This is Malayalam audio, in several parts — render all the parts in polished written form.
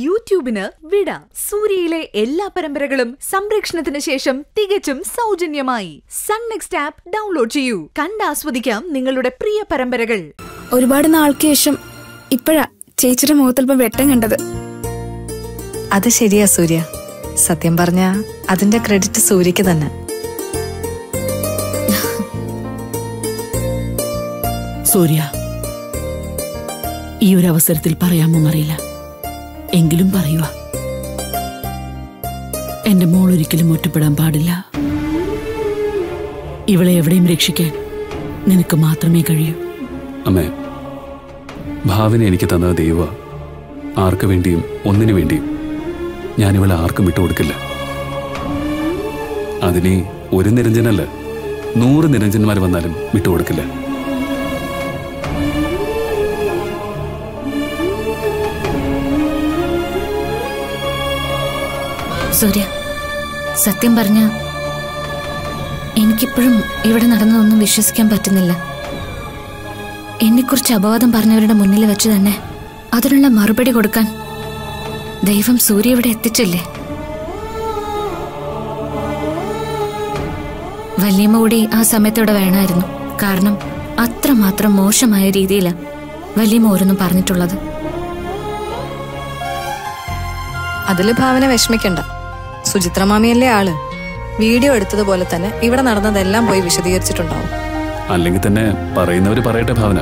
YouTube na Vida Suriyile Ella Paramparagalam Samrakshanathinu Shesham Thigachum Saujanyamayi Sunnext app download cheyu. Kandaswadikam Ningalude Priya Paramparagalu. Orupaadu naalkku shesham Ippozha Chechiya Mukhathilppa Vettam kandathu. Adu seriya Surya. Satyam paranja adinte credit Suryakku thanne. Surya. Ee oru avasarathil parayamo ariyilla. എങ്കിലും പറയുക, എന്റെ മോൾ ഒരിക്കലും ഒറ്റപ്പെടാൻ പാടില്ല. ഇവളെ എവിടെയും രക്ഷിക്കാൻ നിനക്ക് മാത്രമേ കഴിയൂ. അമ്മേ, ഭാവനെ എനിക്ക് തന്ന ദൈവ. ആർക്കു വേണ്ടിയും ഒന്നിനു വേണ്ടിയും ഞാൻ ഇവളെ ആർക്കും വിട്ടുകൊടുക്കില്ല. അതിനെ ഒരു നിരഞ്ജനല്ല 100 നിരഞ്ജന്മാർ വന്നാലും വിട്ടുകൊടുക്കില്ല. Surya, Satyam paranja, എനിക്കിപ്പോഴും ഇവിടെ നടന്നതൊന്നും വിശ്വസിക്കാൻ പറ്റുന്നില്ല. എന്നെക്കുറിച്ച് അപവാദം പറഞ്ഞവരുടെ മുന്നിൽ വെച്ച് തന്നെ അതിനുള്ള മറുപടി കൊടുക്കാൻ ദൈവം സൂര്യ ഇവിടെ എത്തിച്ചില്ലേ? വല്യമ്മ കൂടി ആ സമയത്തോടെ വേണമായിരുന്നു. കാരണം അത്രമാത്രം മോശമായ രീതിയിലാണ് വല്യമ്മ ഓരോന്നും പറഞ്ഞിട്ടുള്ളത്. അതിൽ ഭാവന വിഷമിക്കണ്ട. സുചിത്ര മാമിയല്ലേ ആള്. വീഡിയോ എടുത്തതുപോലെ തന്നെ ഇവിടെ നടന്നതെല്ലാം പോയി വിശദീകരിച്ചിട്ടുണ്ടാവും. അല്ലെങ്കിൽ തന്നെ പറയുന്നവര് പറയട്ടെ ഭാവന.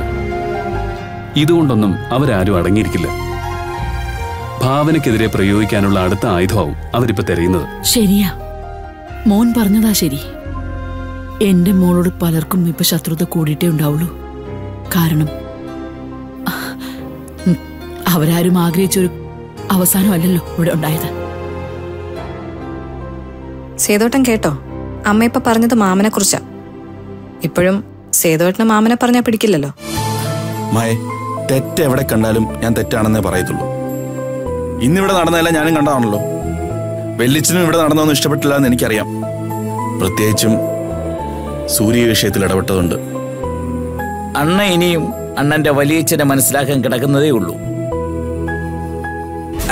ഇതുകൊണ്ടൊന്നും അവരാരും അടങ്ങിയിരിക്കില്ല. ഭാവനക്കെതിരെ പ്രയോഗിക്കാനുള്ള അടുത്ത ആയുധമാവും അവരിപ്പോ തെരയുന്നത്. ശരിയാ, മോൻ പറഞ്ഞതാ ശരി. എന്റെ മോളോട് പലർക്കും ഇപ്പൊ ശത്രുത കൂടിയിട്ടേ ഉണ്ടാവുള്ളൂ. കാരണം അവരാരും ആഗ്രഹിച്ചൊരു അവസാനമല്ലല്ലോ ഇവിടെ ഉണ്ടായത്. സേതോട്ടൻ കേട്ടോ, അമ്മ ഇപ്പൊ പറഞ്ഞത് മാമനെ കുറിച്ചാ. ഇപ്പോഴും സേതോട്ടനെ മാമനെ പറഞ്ഞാ പിടിക്കില്ലല്ലോ. മായ, തെറ്റ് എവിടെ കണ്ടാലും ഞാൻ തെറ്റാണെന്നേ പറയത്തുള്ളൂ. ഇന്നിവിടെ നടന്നതെല്ലാം ഞാനും കണ്ടതാണല്ലോ. വെല്ലിച്ചനും ഇവിടെ നടന്നൊന്നും ഇഷ്ടപ്പെട്ടില്ല എന്ന് എനിക്കറിയാം. പ്രത്യേകിച്ചും സൂര്യ വിഷയത്തിൽ ഇടപെട്ടതുണ്ട്. അണ്ണ ഇനിയും അണ്ണന്റെ വലിയച്ഛനെ മനസ്സിലാക്കാൻ കിടക്കുന്നതേ ഉള്ളൂ.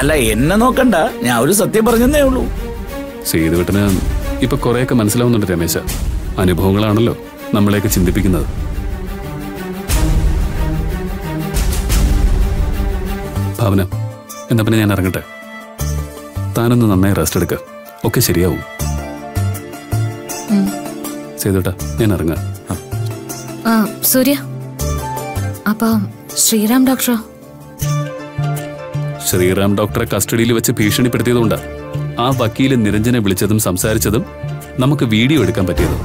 അല്ല, എന്നെ നോക്കണ്ട, ഞാൻ ഒരു സത്യം പറഞ്ഞതേ ഉള്ളൂ. സേതുവേട്ടന് ഇപ്പൊ കുറെയൊക്കെ മനസ്സിലാവുന്നുണ്ട് രമേശ. അനുഭവങ്ങളാണല്ലോ നമ്മളെയൊക്കെ ചിന്തിപ്പിക്കുന്നത്. ഭാവന, എന്നാ പിന്നെ ഞാൻ ഇറങ്ങട്ടെ. താനൊന്ന് നന്നായി റെസ്റ്റ് എടുക്ക, ഒക്കെ ശരിയാവും. സേതുവേട്ട, ഞാൻ ഇറങ്ങാം. സൂര്യ, അപ്പൊ ശ്രീറാം ഡോക്ടറോ? ശ്രീറാം ഡോക്ടറെ കസ്റ്റഡിയിൽ വെച്ച് ഭീഷണിപ്പെടുത്തിയതുകൊണ്ട് ആ വക്കീല് നിരഞ്ജനെ വിളിച്ചതും സംസാരിച്ചതും നമുക്ക് വീഡിയോ എടുക്കാൻ പറ്റിയതും.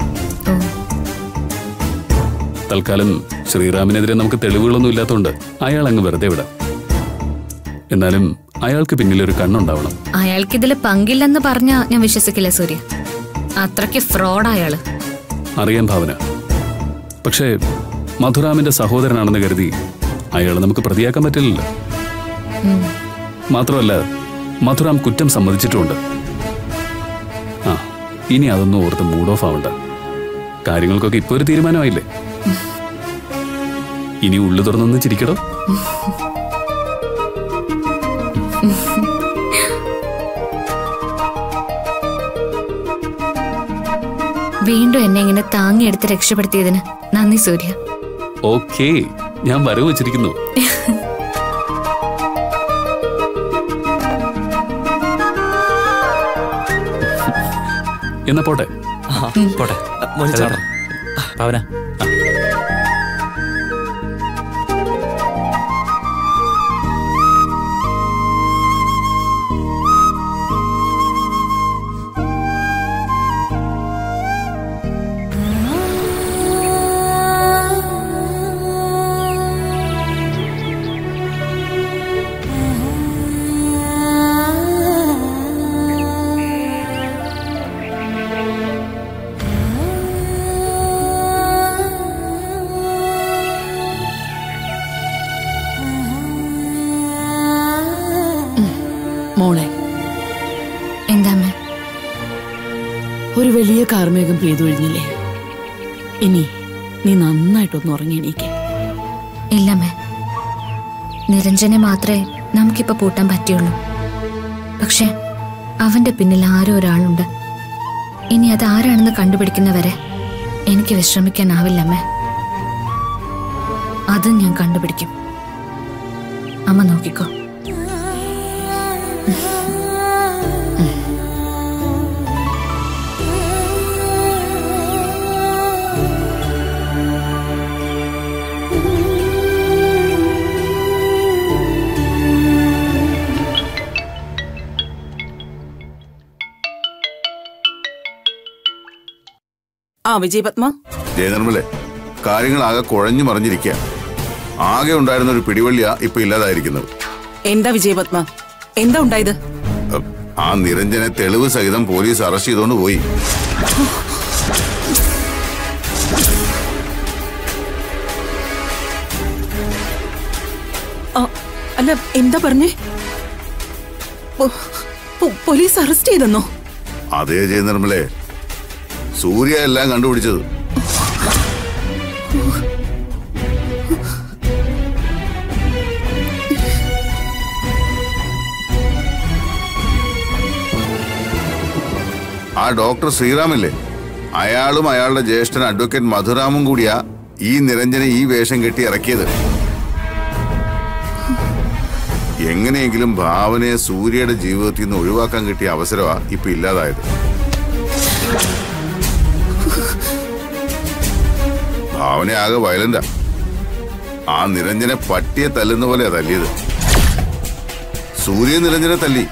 തൽക്കാലം ശ്രീറാമിനെതിരെ നമുക്ക് തെളിവുകളൊന്നും ഇല്ലാത്തതുകൊണ്ട് അയാൾ അങ്ങ് വെറുതെ വിടാം. എന്നാലും അയാൾക്ക് പിന്നിലൊരു കണ്ണുണ്ടാവണം. അയാൾക്ക് ഇതിൽ പങ്കില്ലെന്ന് പറഞ്ഞാ ഞാൻ വിശ്വസിക്കില്ല സൂര്യ. അത്രയ്ക്ക് ഫ്രോഡ് അയാള്. അറിയാം ഭാവന, പക്ഷേ മധുരാമിന്റെ സഹോദരനാണെന്ന് കരുതി അയാളെ നമുക്ക് പ്രതിയാക്കാൻ പറ്റില്ലല്ലോ. മാത്രമല്ല മധുറാം കുറ്റം സമ്മതിച്ചിട്ടുണ്ട്. ആ, ഇനി അതൊന്നും ഓർത്ത് മൂഡ് ഓഫ് ആവണ്ട. കാര്യങ്ങൾക്കൊക്കെ ഇപ്പൊ ഒരു തീരുമാനമായില്ലേ? ഇനി ഉള്ളു തുറന്നൊന്ന് ചിരിക്കടോ. വീണ്ടും എന്നെ ഇങ്ങനെ താങ്ങിയെടുത്ത് രക്ഷപ്പെടുത്തിയതിന് നന്ദി സൂര്യ. ഓക്കേ, ഞാൻ വരവ് വെച്ചിരിക്കുന്നു. എന്നാ പോട്ടെ. ഭാവന, മോളെ എന്താ ഒരു വലിയ കാർമേഘം പെയ്തൊഴിഞ്ഞില്ലേ? ഇനി നീ നന്നായിട്ടൊന്ന് ഉറങ്ങി എണീക്കേ. ഇല്ല മേ, നിരഞ്ജനെ മാത്രമേ നമുക്കിപ്പോ പൂട്ടാൻ പറ്റുള്ളൂ. പക്ഷേ അവന്റെ പിന്നിൽ ആരോ ഒരാളുണ്ട്. ഇനി അത് ആരാണെന്ന് കണ്ടുപിടിക്കുന്നവരെ എനിക്ക് വിശ്രമിക്കാനാവില്ലമ്മേ. അത് ഞാൻ കണ്ടുപിടിക്കും, അമ്മ നോക്കിക്കോ. കാര്യങ്ങളാകെ കുഴഞ്ഞു മറിഞ്ഞിരിക്കുക. ആകെ ഉണ്ടായിരുന്ന ഒരു പിടിവള്ളിയാ ഇപ്പൊ ഇല്ലാതായിരിക്കുന്നത്. എന്താ വിജയപത്മ, എന്താ ഉണ്ടായത്? ആ നിരഞ്ജനെ തെളിവ് സഹിതം പോലീസ് അറസ്റ്റ് ചെയ്തോണ്ട് പോയി. അല്ല, എന്താ പറഞ്ഞേ? പോലീസ് അറസ്റ്റ് ചെയ്തെന്നോ? അതേ ജയ നിർമ്മലേ, സൂര്യ എല്ലാം കണ്ടുപിടിച്ചത്. ആ ഡോക്ടർ ശ്രീറാമില്ലേ, അയാളും അയാളുടെ ജ്യേഷ്ഠൻ അഡ്വക്കേറ്റ് മധുരാമും കൂടിയാ ഈ നിരഞ്ജനെ ഈ വേഷം കെട്ടി ഇറക്കിയത്. എങ്ങനെയെങ്കിലും ഭാവനയെ സൂര്യയുടെ ജീവിതത്തിൽ നിന്ന് ഒഴിവാക്കാൻ കിട്ടിയ അവസരമാ ഇപ്പൊ ഇല്ലാതായത്. ഭാവന ആകെ വയലന്റാ. ആ നിരഞ്ജനെ പട്ടിയെ തല്ലുന്ന പോലെയാ തല്ലിയത്. സൂര്യ നിരഞ്ജനെ തല്ലി.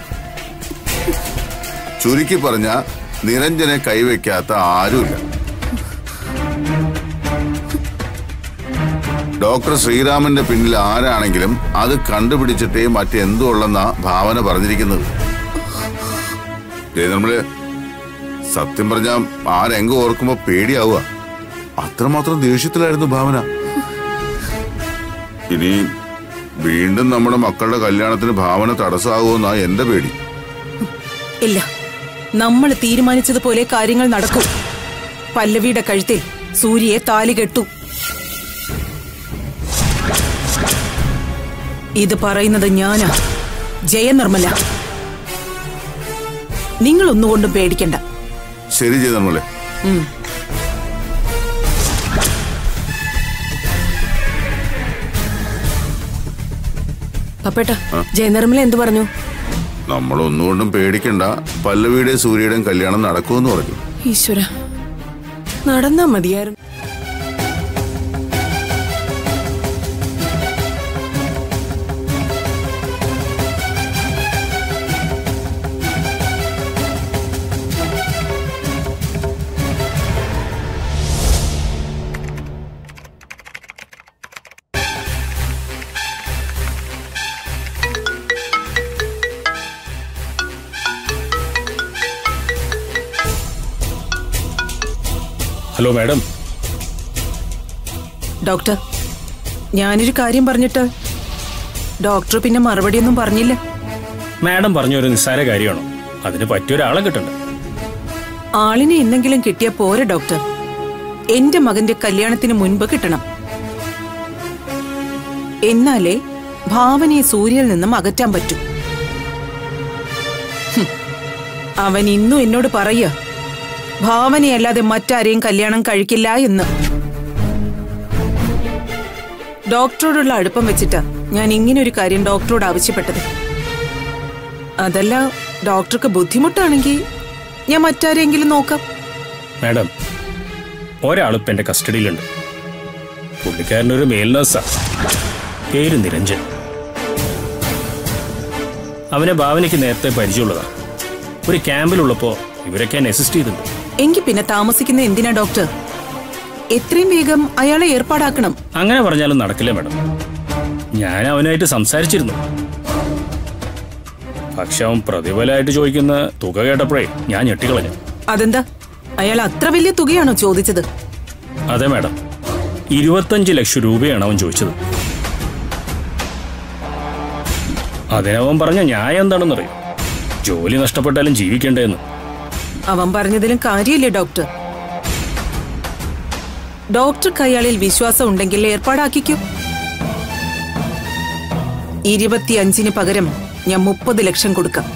ചുരുക്കി പറഞ്ഞ നിരഞ്ജനെ കൈവയ്ക്കാത്ത ആരുമില്ല. ഡോക്ടർ ശ്രീറാമിന്റെ പിന്നിൽ ആരാണെങ്കിലും അത് കണ്ടുപിടിച്ചിട്ടേ മറ്റെന്തുള്ളെന്നാ ഭാവന പറഞ്ഞിരിക്കുന്നത്. നമ്മള് സത്യം പറഞ്ഞ ആ രംഗം ഓർക്കുമ്പോ പേടിയാവുക. അത്രമാത്രം ദേഷ്യത്തിലായിരുന്നു ഭാവന. ഇനി വീണ്ടും നമ്മുടെ മക്കളുടെ കല്യാണത്തിന് ഭാവന തടസ്സമാകുമെന്നാ എന്റെ പേടി. ഇല്ല, നമ്മൾ തീരുമാനിച്ചതുപോലെ കാര്യങ്ങൾ നടക്കും. പല്ലവിയുടെ കഴുത്തിൽ സൂര്യയെ താലി കെട്ടു. ഇത് പറയുന്നത് ഞാനാ, ജയനിർമ്മല. നിങ്ങൾ ഒന്നുകൊണ്ടും പേടിക്കണ്ട. ശരി ജയനിർമ്മലെ. പപ്പേട്ട, ജയനിർമ്മല എന്ത് പറഞ്ഞു? നമ്മളൊന്നുകൊണ്ടും പേടിക്കണ്ട, പല്ലവിയുടെ സൂര്യയുടെയും കല്യാണം നടക്കുമെന്ന് പറഞ്ഞു. ഈശ്വര, നടന്നാ മതിയായിരുന്നു. Hello madam. ഡോക്ടർ, ഞാനൊരു കാര്യം പറഞ്ഞിട്ട് ഡോക്ടർ പിന്നെ മറുപടിയൊന്നും പറഞ്ഞില്ല. മാഡം പറഞ്ഞൊരു നിസ്സാര കാര്യമാണോ? അതിന് പറ്റിയൊരാളെ കിട്ടണ്ടേ? ആളിനെ എന്തെങ്കിലും കിട്ടിയ പോരെ ഡോക്ടർ, എന്റെ മകന്റെ കല്യാണത്തിന് മുൻപ് കിട്ടണം. എന്നാലേ ഭാവനയെ സൂര്യയിൽ നിന്നും അകറ്റാൻ പറ്റൂ. അവൻ ഇന്നും എന്നോട് പറയുക, ഭാവനയല്ലാതെ മറ്റാരെയും കല്യാണം കഴിക്കില്ല എന്ന്. ഡോക്ടറോടുള്ള അടുപ്പം വെച്ചിട്ടാ ഞാൻ ഇങ്ങനൊരു കാര്യം ഡോക്ടറോട് ആവശ്യപ്പെട്ടത്. അതല്ല, ഡോക്ടർക്ക് ബുദ്ധിമുട്ടാണെങ്കിൽ ഞാൻ മറ്റാരെങ്കിലും നോക്കാം. മാഡം, ഒരാളിപ്പോ എന്റെ കസ്റ്റഡിയിലുണ്ട്. പുള്ളിക്കാരനൊരു മെയിൽ നഴ്സാ, പേര് നിരഞ്ജൻ. അവനെ ഭാവനയ്ക്ക് നേരത്തെ പരിചയമുള്ളതാണ്. ഒരു ക്യാമ്പിലുള്ളപ്പോ ഇവരൊക്കെ അസിസ്റ്റ് ചെയ്തിട്ടുണ്ട്. എങ്കിൽ പിന്നെ താമസിക്കുന്ന എന്തിനാ ഡോക്ടർ? എത്രയും വേഗം അയാളെ ഏർപ്പാടാക്കണം. അങ്ങനെ പറഞ്ഞാലും നടക്കില്ല മാഡം. ഞാൻ അവനായിട്ട് സംസാരിച്ചിരുന്നു, പക്ഷെ അവൻ പ്രതിഫലമായിട്ട് ചോദിക്കുന്ന തുക കേട്ടപ്പോഴേ ഞാൻ ഞെട്ടിക്കളഞ്ഞു. അതെന്താ, അയാൾ അത്ര വലിയ തുകയാണോ ചോദിച്ചത്? അതെ മാഡം, 25 ലക്ഷം രൂപയാണ് അവൻ ചോദിച്ചത്. അതിനവൻ പറഞ്ഞ ന്യായം എന്താണെന്നറിയും, ജോലി നഷ്ടപ്പെട്ടാലും ജീവിക്കണ്ടേന്ന്. അവൻ പറഞ്ഞതിലും കാര്യമില്ല ഡോക്ടർ. ഡോക്ടർക്ക് അയാളിൽ വിശ്വാസം ഉണ്ടെങ്കിൽ ഏർപ്പാടാക്കിക്കൂ. 25 പകരം ഞാൻ 30 ലക്ഷം കൊടുക്കാം.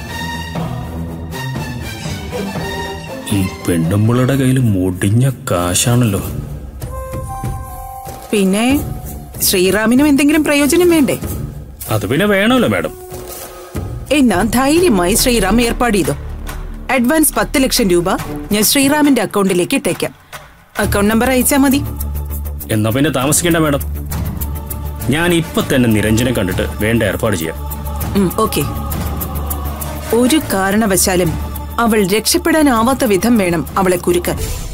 ഈ പെണ്ണുമ്പിളുടെ കയ്യിൽ മുടിഞ്ഞ കാശാണല്ലോ. പിന്നെ ശ്രീറാമിനും എന്തെങ്കിലും പ്രയോജനം വേണ്ടേ? അത് പിന്നെ വേണമല്ലോ മാഡം. എന്നാ ധൈര്യമായി ശ്രീറാം ഏർപ്പാട് ചെയ്തോ. അഡ്വാൻസ് 10 ലക്ഷം രൂപ ഞാൻ ശ്രീറാമിന്റെ അക്കൗണ്ടിലേക്ക് ഇട്ടേക്കാം. അക്കൗണ്ട് നമ്പർ അയച്ചാ മതി. എന്നാ പിന്നെ താമസിക്കണ്ട മാഡം, ഞാൻ ഇപ്പൊ തന്നെ നിരഞ്ജനെ കണ്ടിട്ട് വേണ്ട ഏർപ്പാട് ചെയ്യാം. ഓക്കെ. ഒരു കാരണവശാലും അവൾ രക്ഷപ്പെടാനാവാത്ത വിധം വേണം അവളെ കുരുക്കാൻ.